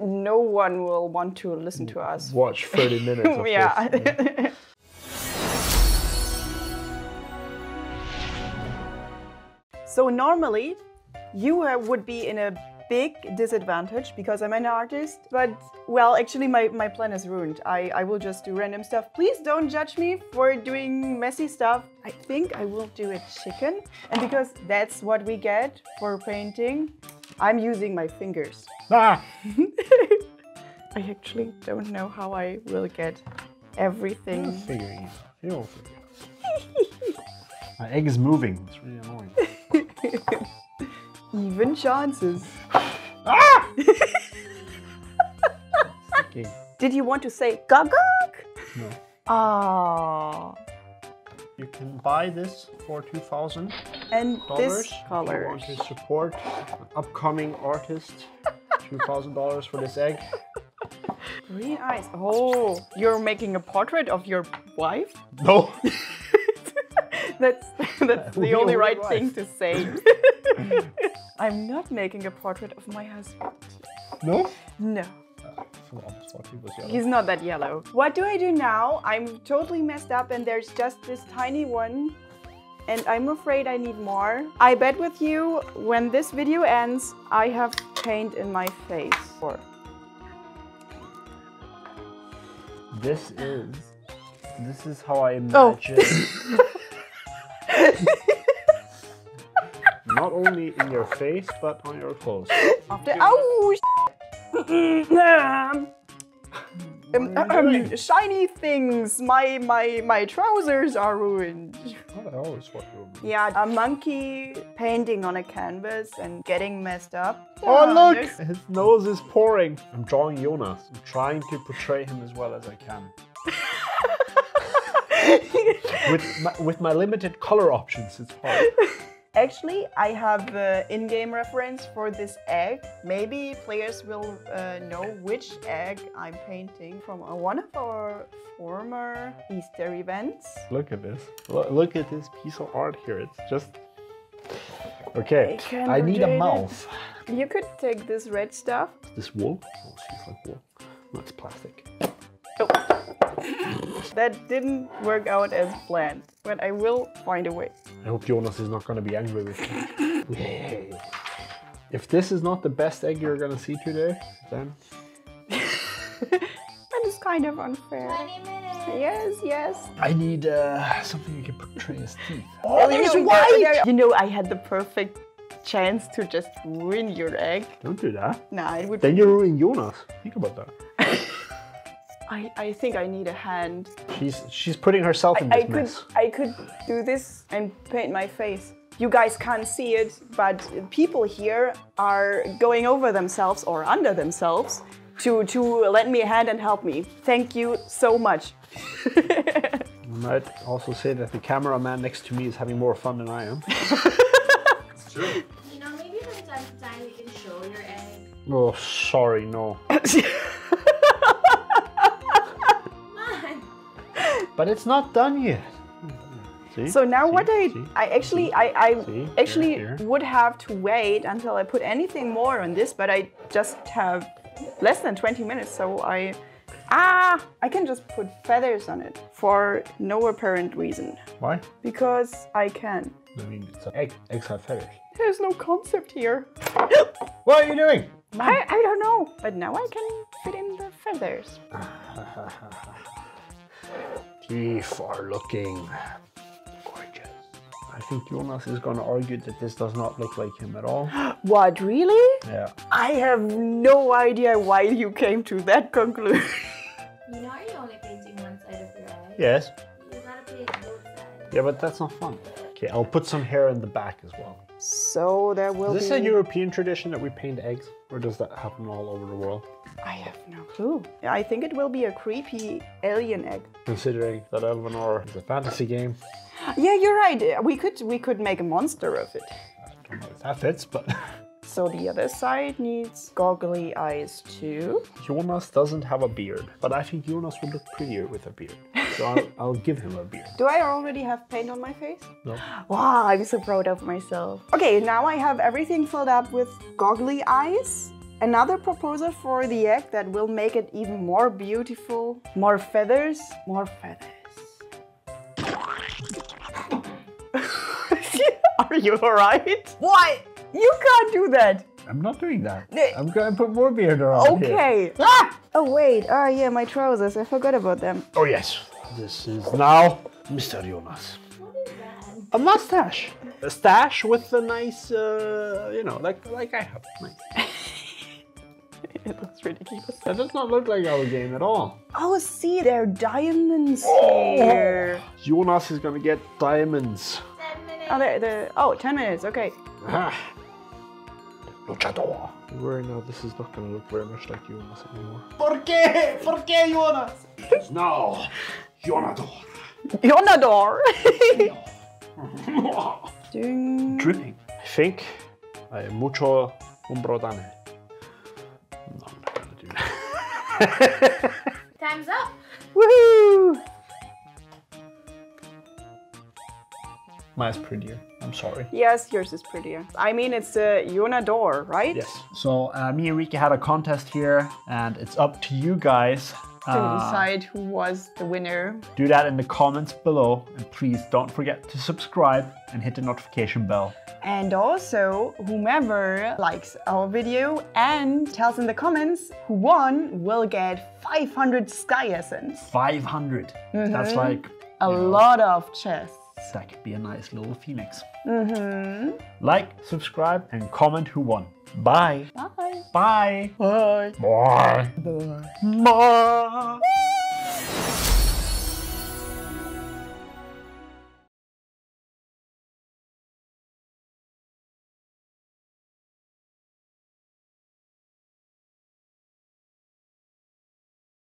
no one will want to listen to us. Watch 30 minutes of yeah. this. Yeah. So normally, you would be in a big disadvantage because I'm an artist, but well, actually my plan is ruined. I will just do random stuff. Please don't judge me for doing messy stuff. I think I will do a chicken, and because that's what we get for painting, I'm using my fingers. Ah. I actually don't know how I will get everything. You're figuring it. You're figuring. My egg is moving. It's really annoying. Even chances. Ah! Okay. Did you want to say gawk gawk? No. Ah. You can buy this for $2,000. And this color. You want to support an upcoming artist. $2,000 for this egg. Green eyes. Oh, you're making a portrait of your wife? No. That's the only right thing to say. I'm not making a portrait of my husband. No? No. He's not that yellow. What do I do now? I'm totally messed up and there's just this tiny one. And I'm afraid I need more. I bet with you, when this video ends, I have paint in my face. This is how I imagine. Oh. Not only in your face, but on your clothes. After, oh, shiny things. My trousers are ruined. What the hell is what you mean? Yeah, a monkey painting on a canvas and getting messed up. Oh, look! His nose is pouring. I'm drawing Jonas. I'm trying to portray him as well as I can. With my limited color options, it's hard. Actually, I have the in-game reference for this egg. Maybe players will know which egg I'm painting from one of our former Easter events. Look at this. Look at this piece of art here. It's just... Okay, I need a mouth. You could take this red stuff. This wool? Oh, she's like wool. No, it's plastic. Oh. That didn't work out as planned, but I will find a way. I hope Jonas is not going to be angry with me. Yeah. If this is not the best egg you're going to see today, then... That is kind of unfair. 20 minutes. Yes, yes. I need something you can portray his teeth. Oh, he's white! You know, I had the perfect chance to just ruin your egg. Don't do that. Nah, it would then you ruin Jonas. Think about that. I think I need a hand. She's putting herself in this mess. I could do this and paint my face. You guys can't see it, but people here are going over themselves or under themselves to lend me a hand and help me. Thank you so much. I might also say that the cameraman next to me is having more fun than I am. It's true. You know, maybe from time to time you can show your egg. Oh, sorry, no. But it's not done yet. See? So now what I actually would have to wait until I put anything more on this, but I just have less than 20 minutes, so I can just put feathers on it for no apparent reason. Why? Because I can. I mean, it's an egg. Eggs have feathers. There's no concept here. What are you doing? I don't know, but now I can fit in the feathers. Teeth are looking gorgeous. I think Jonas is going to argue that this does not look like him at all. What, really? Yeah. I have no idea why you came to that conclusion. You know you're only painting one side of your eye. Yes. You gotta paint both sides. Yeah, but that's not fun. Okay, I'll put some hair in the back as well. So there will be... Is this a European tradition that we paint eggs? Or does that happen all over the world? I have no clue. I think it will be a creepy alien egg. Considering that Elvenar is a fantasy game. Yeah, you're right. We could make a monster of it. I don't know if that fits, but... So the other side needs goggly eyes too. Jonas doesn't have a beard, but I think Jonas would look prettier with a beard. So I'll give him a beard. Do I already have paint on my face? No. Wow, I'm so proud of myself. Okay, now I have everything filled up with goggly eyes. Another proposal for the egg that will make it even more beautiful. More feathers, more feathers. Are you alright? Why? You can't do that! I'm not doing that. I'm gonna put more beard around here. Ah! Oh wait, oh yeah, my trousers, I forgot about them. Oh yes, this is now Mr. Jonas. What is that? A mustache. A stash with a nice, you know, like I have. Nice. It looks ridiculous. That does not look like our game at all. Oh, see, there are diamonds here. Jonas is gonna get diamonds. 10 minutes. Oh, they're, oh, 10 minutes, okay. Ah. Luchador. Don't worry now, this is not gonna look very much like Jonas anymore. Por qué Jonas? No, Jonador. Jonador? Dripping. I think I am mucho umbrodane. No, I'm not gonna do that. Time's up. Woohoo! Mine's prettier. I'm sorry. Yes, yours is prettier. I mean, it's a Jonador, right? Yes. So me and Riki had a contest here, and it's up to you guys to decide who was the winner. Do that in the comments below, and please don't forget to subscribe and hit the notification bell. And also, whomever likes our video and tells in the comments who won will get 500 Sky Essence. 500? That's like a lot of chests. That could be a nice little phoenix. Like, subscribe, and comment who won. Bye. Bye. Bye. Bye. Bye. Bye. Bye. Bye.